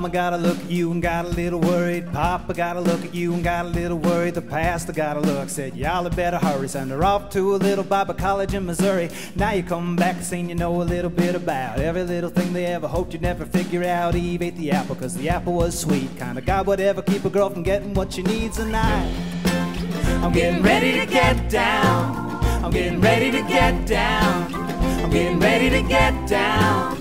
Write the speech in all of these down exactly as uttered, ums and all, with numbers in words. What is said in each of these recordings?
Mama got a look at you and got a little worried. Papa got a look at you and got a little worried. The pastor got a look, said, y'all had better hurry. Son, they're off to a little Bible college in Missouri. Now you come back and seen you know a little bit about every little thing they ever hoped you'd never figure out. Eve ate the apple because the apple was sweet. Kind of God would ever keep a girl from getting what she needs. And I, I'm getting ready to get down. I'm getting ready to get down. I'm getting ready to get down.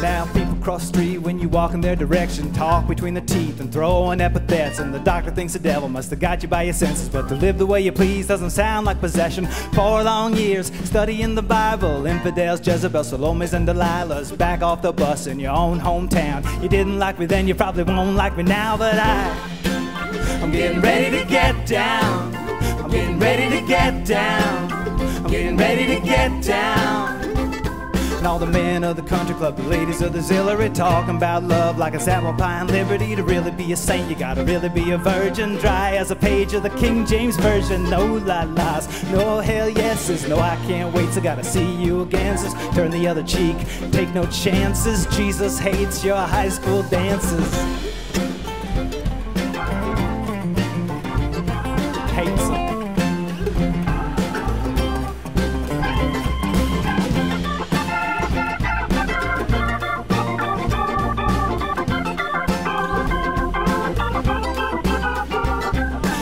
Now people cross the street when you walk in their direction, talk between the teeth and throw in epithets, and the doctor thinks the devil must have got you by your senses. But to live the way you please doesn't sound like possession. Four long years studying the Bible, infidels, Jezebel, Salomes and Delilahs. Back off the bus in your own hometown. You didn't like me then, you probably won't like me now. But I, I'm getting ready to get down. I'm getting ready to get down. I'm getting ready to get down. And all the men of the country club, the ladies of the Zillery, talking about love like a apple pie and liberty. To really be a saint, you gotta really be a virgin, dry as a page of the King James Version. No la la's, no hell yeses, no I can't wait, so gotta see you again. Says, turn the other cheek, take no chances. Jesus hates your high school dances. Hates them.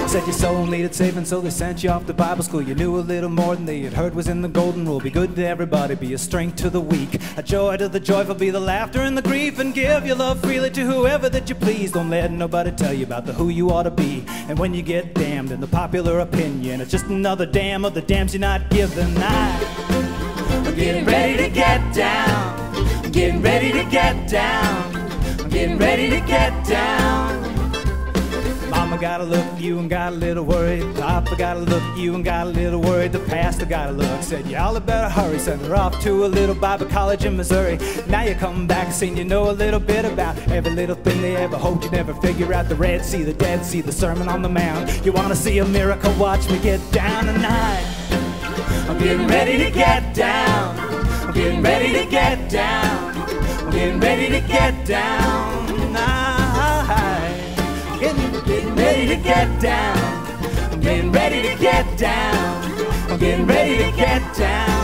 Said your soul needed saving, so they sent you off to Bible school. You knew a little more than they had heard was in the golden rule. Be good to everybody, be a strength to the weak, a joy to the joyful, be the laughter and the grief, and give your love freely to whoever that you please. Don't let nobody tell you about the who you ought to be. And when you get damned in the popular opinion, it's just another damn of the damns you're not given. I, I'm getting ready to get down. I'm getting ready to get down. I'm getting ready to get down. Mama got a look at you and got a little worried. Papa got a look at you and got a little worried. The pastor got a look, said, y'all had better hurry. Sent her off to a little Bible college in Missouri. Now you come back, seen you know a little bit about every little thing they ever hoped you'd never figure out. The Red Sea, the Dead Sea, the Sermon on the Mount. You want to see a miracle? Watch me get down tonight. I'm getting ready to get down. I'm getting ready to get down. I'm getting ready to get down tonight. I'm getting ready to get down. I'm getting ready to get down. I'm getting ready to get down.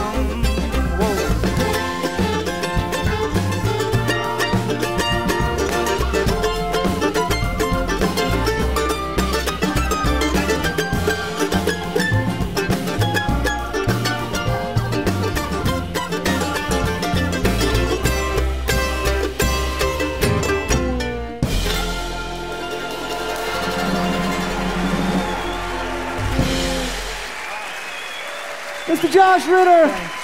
Mister Josh Ritter.